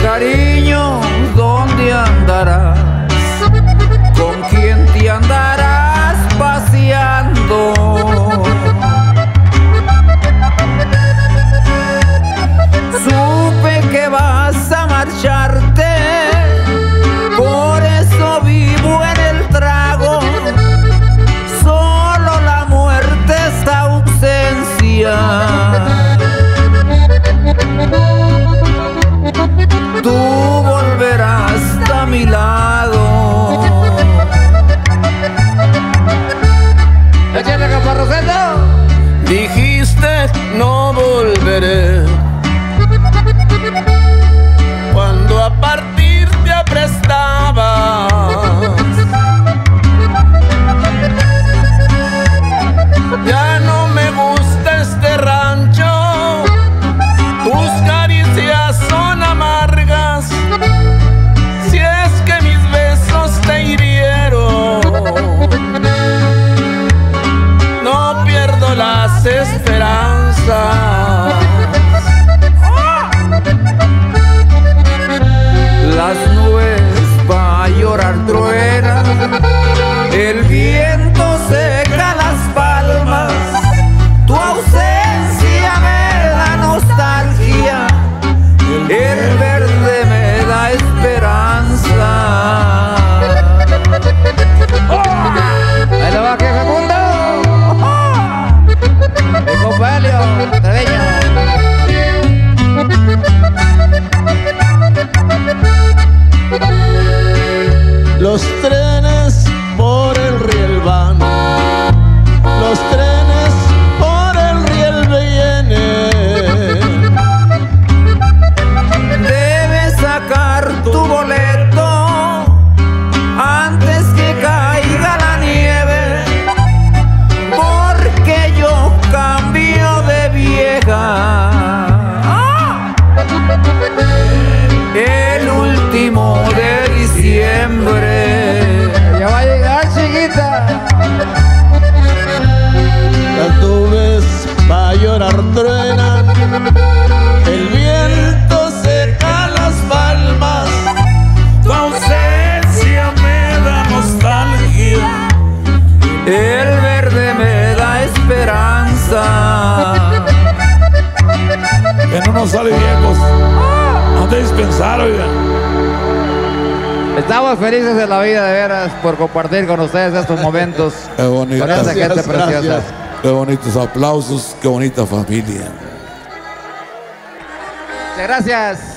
Cariño, ¿dónde andarás? ¿Con quién te andarás paseando? Supe que vas a marcharte, por eso vivo en el trago. Solo la muerte es ausencia. Tú volverás a mi lado. ¡Échale, Caparroseta! Dijiste no volveré, cuando a partir te aprestabas. Ya no me gusta este rancho, tus caricias son amargas. Si es que mis besos te hirieron, no pierdo las esperanzas. Las nubes pa' llorar truenan, el viento seca las palmas, tu ausencia me da nostalgia, el verde me da esperanza. ¡Ahí lo va que Facundo! ¡Mi compa Helio Treveño! Los trenes por el riel van, los trenes por el riel vienen. Debes sacar tu boleto antes que caiga la nieve, porque yo cambio de vieja. El último de diciembre ya va a llegar, chiquita. Las nubes va a llorar truenan, el viento seca las palmas, tu ausencia me da nostalgia, el verde me da esperanza. Que no nos sale viejos. No te dispensar, oiga. Estamos felices de la vida, de veras, por compartir con ustedes estos momentos. Qué bonito. Con esta gente preciosa. Qué bonitos aplausos, qué bonita familia. Muchas gracias.